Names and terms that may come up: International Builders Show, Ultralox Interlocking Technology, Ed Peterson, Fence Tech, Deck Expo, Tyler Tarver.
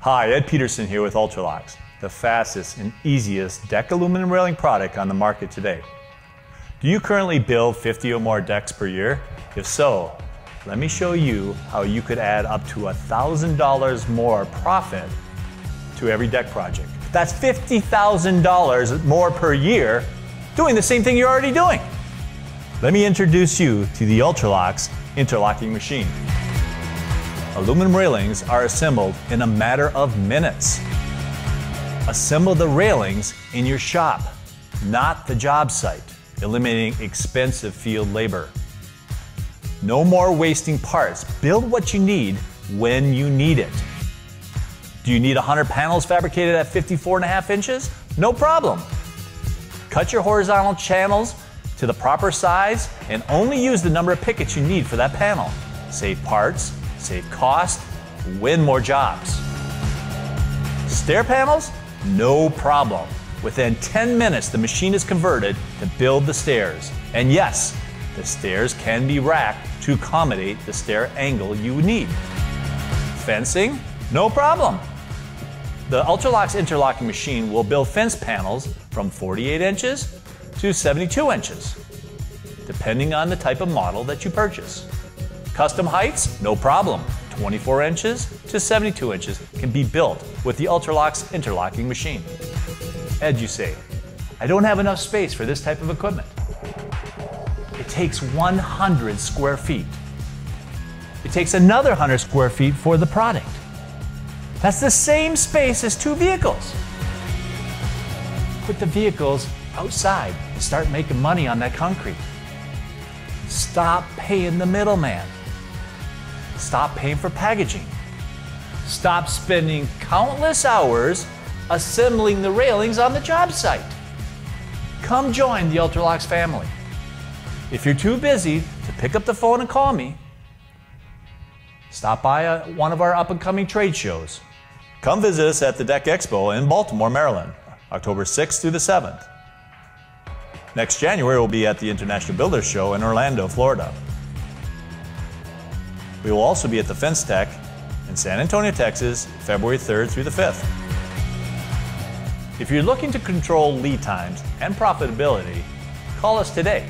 Hi, Ed Peterson here with Ultralox, the fastest and easiest deck aluminum railing product on the market today. Do you currently build 50 or more decks per year? If so, let me show you how you could add up to $1,000 more profit to every deck project. That's $50,000 more per year doing the same thing you're already doing. Let me introduce you to the Ultralox Interlocking Machine. Aluminum railings are assembled in a matter of minutes. Assemble the railings in your shop, not the job site, eliminating expensive field labor. No more wasting parts. Build what you need when you need it. Do you need 100 panels fabricated at 54.5 inches? No problem. Cut your horizontal channels to the proper size and only use the number of pickets you need for that panel. Save parts, save cost, win more jobs. Stair panels? No problem. Within 10 minutes, the machine is converted to build the stairs. And yes, the stairs can be racked to accommodate the stair angle you need. Fencing? No problem. The Ultralox Interlocking Machine will build fence panels from 48 inches to 72 inches, depending on the type of model that you purchase. Custom heights, no problem. 24 inches to 72 inches can be built with the Ultralox Interlocking Machine. Ed, you say, I don't have enough space for this type of equipment. It takes 100 square feet. It takes another 100 square feet for the product. That's the same space as two vehicles. Put the vehicles outside and start making money on that concrete. Stop paying the middleman. Stop paying for packaging. Stop spending countless hours assembling the railings on the job site. Come join the Ultralox family. If you're too busy to pick up the phone and call me, stop by one of our up-and-coming trade shows. Come visit us at the Deck Expo in Baltimore, Maryland, October 6th through the 7th. Next January, we'll be at the International Builders Show in Orlando, Florida. We will also be at the Fence Tech in San Antonio, Texas, February 3rd through the 5th. If you're looking to control lead times and profitability, call us today.